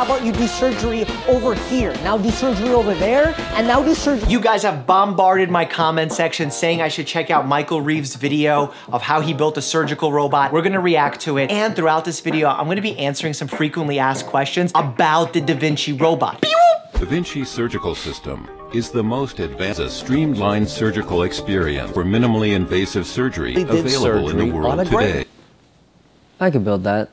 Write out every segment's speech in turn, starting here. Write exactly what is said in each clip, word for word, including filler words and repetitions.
How about you do surgery over here? Now do surgery over there, and now do surgery. You guys have bombarded my comment section saying I should check out Michael Reeves' video of how he built a surgical robot. We're gonna react to it, and throughout this video, I'm gonna be answering some frequently asked questions about the Da Vinci robot. Da Vinci Surgical System is the most advanced streamlined surgical experience for minimally invasive surgery available surgery in the world today. I could build that.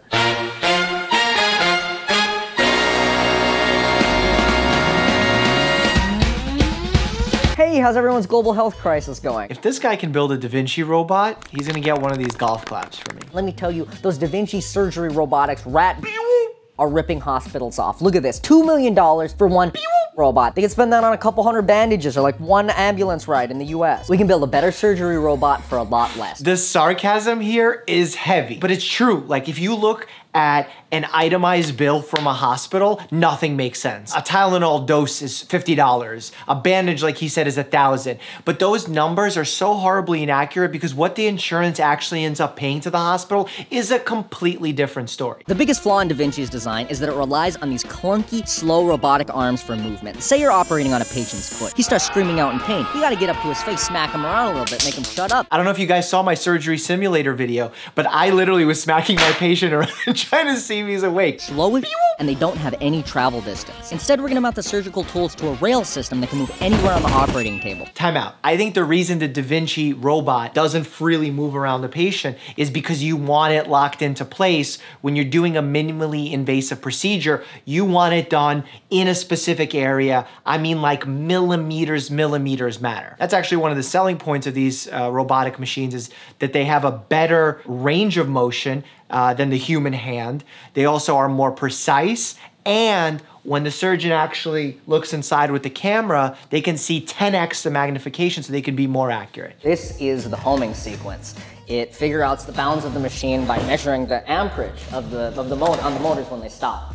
Hey, how's everyone's global health crisis going? If this guy can build a Da Vinci robot, he's gonna get one of these golf claps for me. Let me tell you, those Da Vinci surgery robotics rat are ripping hospitals off. Look at this, two million dollars for one robot. They could spend that on a couple hundred bandages or like one ambulance ride in the U S. We can build a better surgery robot for a lot less. The sarcasm here is heavy, but it's true. Like if you look at an itemized bill from a hospital, nothing makes sense. A Tylenol dose is fifty dollars. A bandage, like he said, is a thousand dollars. But those numbers are so horribly inaccurate because what the insurance actually ends up paying to the hospital is a completely different story. The biggest flaw in Da Vinci's design is that it relies on these clunky, slow robotic arms for movement. Say you're operating on a patient's foot. He starts screaming out in pain. You gotta get up to his face, smack him around a little bit, make him shut up. I don't know if you guys saw my surgery simulator video, but I literally was smacking my patient around trying to see if he's awake. Slow it, and they don't have any travel distance. Instead, we're gonna mount the surgical tools to a rail system that can move anywhere on the operating table. Time out. I think the reason the Da Vinci robot doesn't freely move around the patient is because you want it locked into place. When you're doing a minimally invasive procedure, you want it done in a specific area. I mean, like millimeters, millimeters matter. That's actually one of the selling points of these uh, robotic machines, is that they have a better range of motion Uh, than the human hand. They also are more precise, and when the surgeon actually looks inside with the camera, they can see ten X the magnification, so they can be more accurate. This is the homing sequence. It figures out the bounds of the machine by measuring the amperage of the, of the motor on the motors when they stop.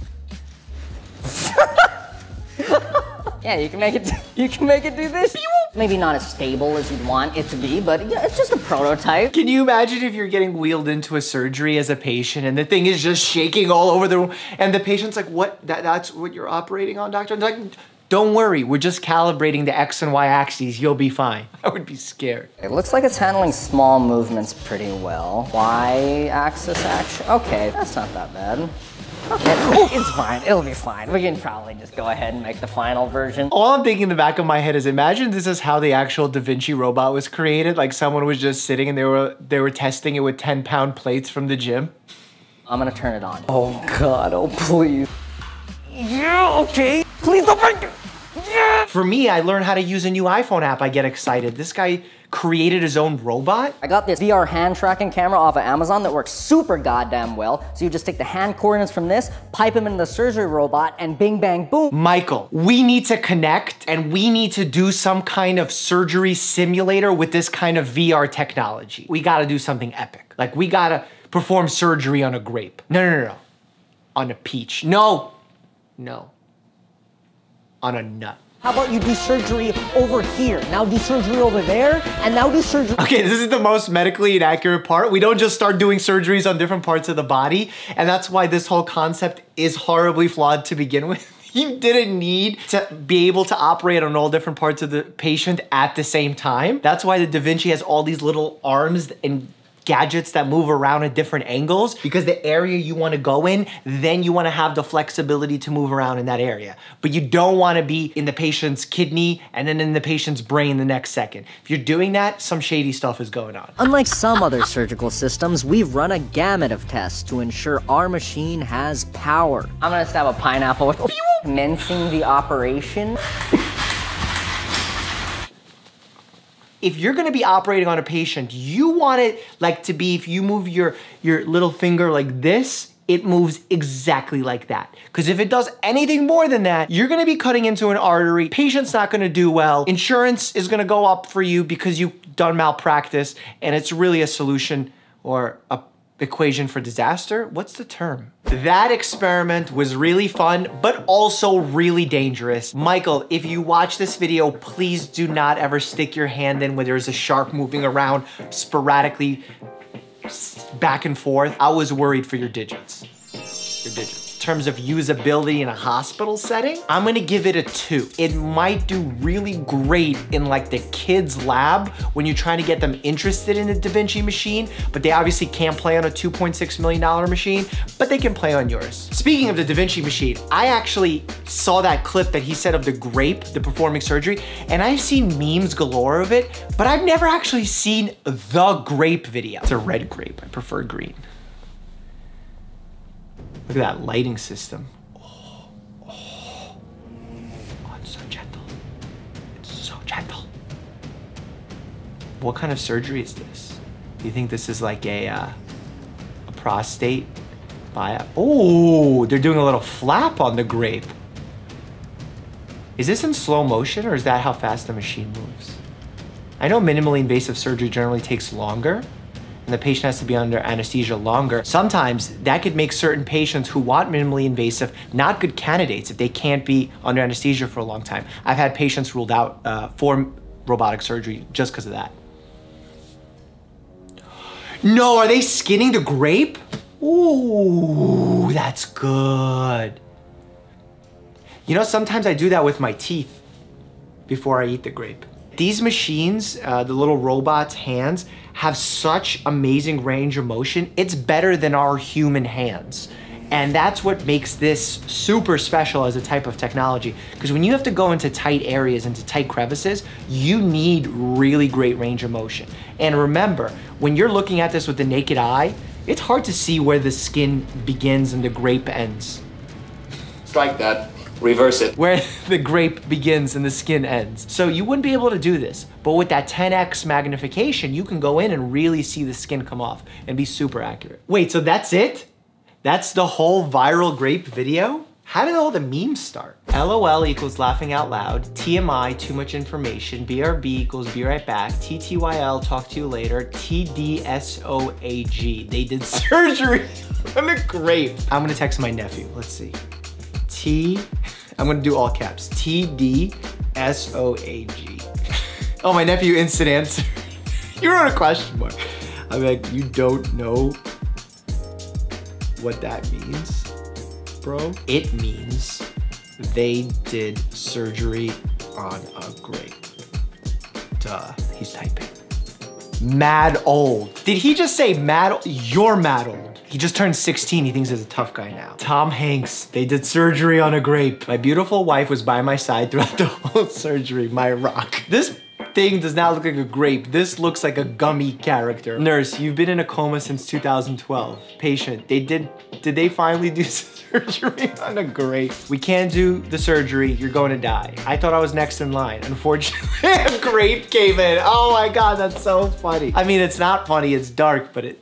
Yeah, you can make it, you can make it do this. Maybe not as stable as you'd want it to be, but yeah, it's just a prototype. Can you imagine if you're getting wheeled into a surgery as a patient and the thing is just shaking all over the room and the patient's like, what, that, that's what you're operating on, doctor? And they're like, don't worry, we're just calibrating the X and Y axes, you'll be fine. I would be scared. It looks like it's handling small movements pretty well. Y axis action, okay, that's not that bad. Okay, it's fine, it'll be fine. We can probably just go ahead and make the final version. All I'm thinking in the back of my head is, imagine this is how the actual Da Vinci robot was created. Like someone was just sitting and they were they were testing it with ten pound plates from the gym. I'm gonna turn it on. Oh God, oh please. Yeah, okay. Please don't break it. Yeah. For me, I learned how to use a new iPhone app. I get excited. This guy created his own robot? I got this V R hand tracking camera off of Amazon that works super goddamn well. So you just take the hand coordinates from this, pipe them into the surgery robot, and bing, bang, boom. Michael, we need to connect, and we need to do some kind of surgery simulator with this kind of V R technology. We gotta do something epic. Like, we gotta perform surgery on a grape. No, no, no, no. On a peach. No, no. On a nut. How about you do surgery over here? Now do surgery over there, and now do surgery. Okay, this is the most medically inaccurate part. We don't just start doing surgeries on different parts of the body, and that's why this whole concept is horribly flawed to begin with. You didn't need to be able to operate on all different parts of the patient at the same time. That's why the Da Vinci has all these little arms and gadgets that move around at different angles, because the area you want to go in, then you want to have the flexibility to move around in that area. But you don't want to be in the patient's kidney and then in the patient's brain the next second. If you're doing that, some shady stuff is going on. Unlike some other surgical systems, we've run a gamut of tests to ensure our machine has power. I'm gonna stab a pineapple with commencing the operation. If you're gonna be operating on a patient, you want it like to be, if you move your, your little finger like this, it moves exactly like that. Because if it does anything more than that, you're gonna be cutting into an artery, patient's not gonna do well, insurance is gonna go up for you because you've done malpractice, and it's really a solution or a equation for disaster? What's the term? That experiment was really fun, but also really dangerous. Michael, if you watch this video, please do not ever stick your hand in where there's a shark moving around sporadically back and forth. I was worried for your digits. Your digits. terms of usability in a hospital setting, I'm gonna give it a two. It might do really great in like the kids' lab when you're trying to get them interested in the Da Vinci machine, but they obviously can't play on a two point six million dollar machine, but they can play on yours. Speaking of the Da Vinci machine, I actually saw that clip that he said of the grape, the performing surgery, and I've seen memes galore of it, but I've never actually seen the grape video. It's a red grape, I prefer green. Look at that lighting system. Oh, oh, oh, it's so gentle. It's so gentle. What kind of surgery is this? Do you think this is like a, uh, a prostate biopsy? Oh, they're doing a little flap on the grape. Is this in slow motion or is that how fast the machine moves? I know minimally invasive surgery generally takes longer, and the patient has to be under anesthesia longer. Sometimes that could make certain patients who want minimally invasive not good candidates if they can't be under anesthesia for a long time. I've had patients ruled out uh, for robotic surgery just because of that. No, are they skinning the grape? Ooh, that's good. You know, sometimes I do that with my teeth before I eat the grape. These machines, uh, the little robot's hands, have such amazing range of motion. It's better than our human hands. And that's what makes this super special as a type of technology. Because when you have to go into tight areas, into tight crevices, you need really great range of motion. And remember, when you're looking at this with the naked eye, it's hard to see where the skin begins and the grape ends. Strike that. Reverse it. Where the grape begins and the skin ends. So you wouldn't be able to do this, but with that ten X magnification, you can go in and really see the skin come off and be super accurate. Wait, so that's it? That's the whole viral grape video? How did all the memes start? L O L equals laughing out loud, T M I, too much information, B R B equals be right back, T T Y L, talk to you later, T D S O A G, they did surgery on a grape. I'm gonna text my nephew, let's see. T, I'm gonna do all caps, T D S O A G. Oh, my nephew, instant answer. You wrote a question mark. I'm like, you don't know what that means, bro? It means they did surgery on a grape. Duh, he's typing. Mad old. Did he just say mad old? You're mad old. He just turned sixteen, he thinks he's a tough guy now. Tom Hanks, they did surgery on a grape. My beautiful wife was by my side throughout the whole surgery, my rock. This thing does not look like a grape. This looks like a gummy character. Nurse, you've been in a coma since two thousand twelve. Patient, they did, did they finally do surgery on a grape? We can't do the surgery, you're going to die. I thought I was next in line. Unfortunately, a grape came in. Oh my God, that's so funny. I mean, it's not funny, it's dark, but it,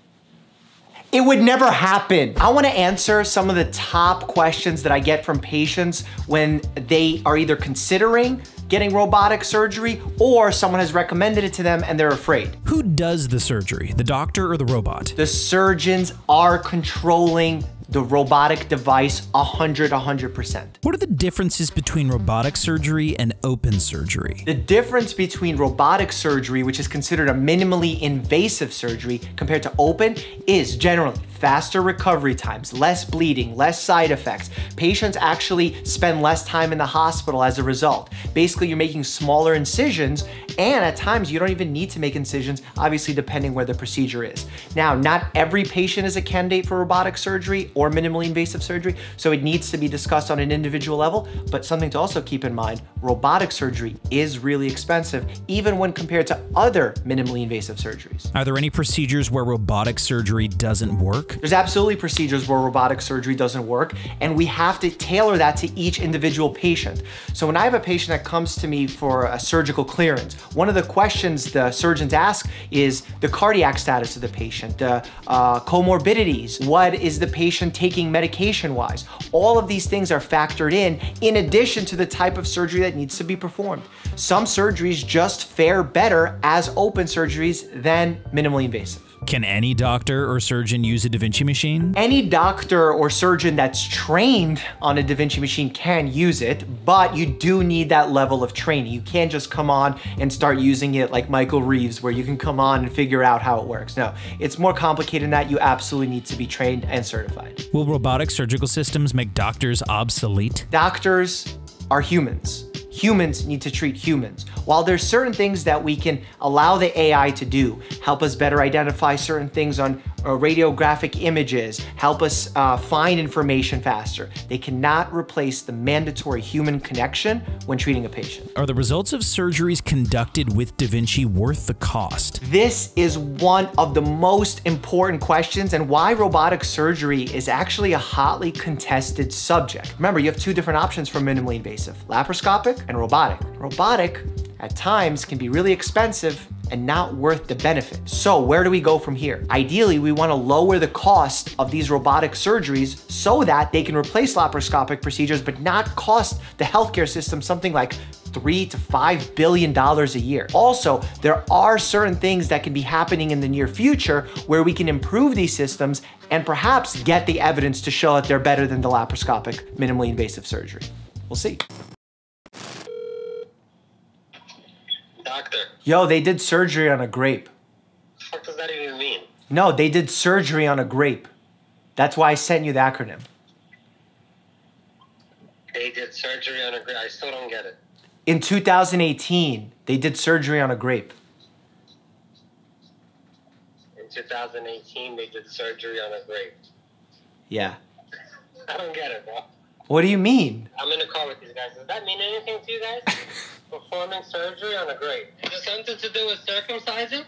It would never happen. I wanna answer some of the top questions that I get from patients when they are either considering getting robotic surgery or someone has recommended it to them and they're afraid. Who does the surgery, the doctor or the robot? The surgeons are controlling the robotic device one hundred, one hundred percent. What are the differences between robotic surgery and open surgery? The difference between robotic surgery, which is considered a minimally invasive surgery compared to open, is generally faster recovery times, less bleeding, less side effects. Patients actually spend less time in the hospital as a result. Basically, you're making smaller incisions, and at times you don't even need to make incisions, obviously depending where the procedure is. Now, not every patient is a candidate for robotic surgery or minimally invasive surgery, so it needs to be discussed on an individual level, but something to also keep in mind, robotic surgery is really expensive, even when compared to other minimally invasive surgeries. Are there any procedures where robotic surgery doesn't work? There's absolutely procedures where robotic surgery doesn't work, and we have to tailor that to each individual patient. So when I have a patient that comes to me for a surgical clearance, one of the questions the surgeons ask is the cardiac status of the patient, the uh, comorbidities, what is the patient taking medication-wise. All of these things are factored in, in addition to the type of surgery that needs to be performed. Some surgeries just fare better as open surgeries than minimally invasive. Can any doctor or surgeon use a Da Vinci machine? Any doctor or surgeon that's trained on a Da Vinci machine can use it, but you do need that level of training. You can't just come on and start using it like Michael Reeves, where you can come on and figure out how it works. No, it's more complicated than that. You absolutely need to be trained and certified. Will robotic surgical systems make doctors obsolete? Doctors are humans. Humans need to treat humans. While there's certain things that we can allow the A I to do, help us better identify certain things on uh, radiographic images, help us uh, find information faster, they cannot replace the mandatory human connection when treating a patient. Are the results of surgeries conducted with Da Vinci worth the cost? This is one of the most important questions, and why robotic surgery is actually a hotly contested subject. Remember, you have two different options for minimally invasive: laparoscopic and robotic. Robotic, at times, can be really expensive and not worth the benefit. So where do we go from here? Ideally, we wanna lower the cost of these robotic surgeries so that they can replace laparoscopic procedures but not cost the healthcare system something like three to five billion dollars a year. Also, there are certain things that can be happening in the near future where we can improve these systems and perhaps get the evidence to show that they're better than the laparoscopic minimally invasive surgery. We'll see. Doctor. Yo, they did surgery on a grape. What does that even mean? No, they did surgery on a grape. That's why I sent you the acronym. They did surgery on a grape. I still don't get it. In two thousand eighteen, they did surgery on a grape. In two thousand eighteen, they did surgery on a grape. Yeah. I don't get it, bro. What do you mean? I'm in a car with these guys. Does that mean anything to you guys? Performing surgery on a grape. Is it something to do with circumcising?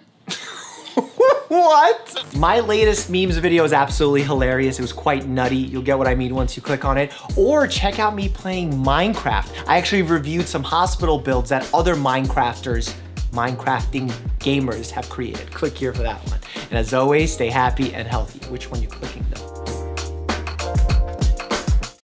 What? My latest memes video is absolutely hilarious. It was quite nutty. You'll get what I mean once you click on it. Or check out me playing Minecraft. I actually reviewed some hospital builds that other Minecrafters, Minecrafting gamers have created. Click here for that one. And as always, stay happy and healthy. Which one are you clicking though?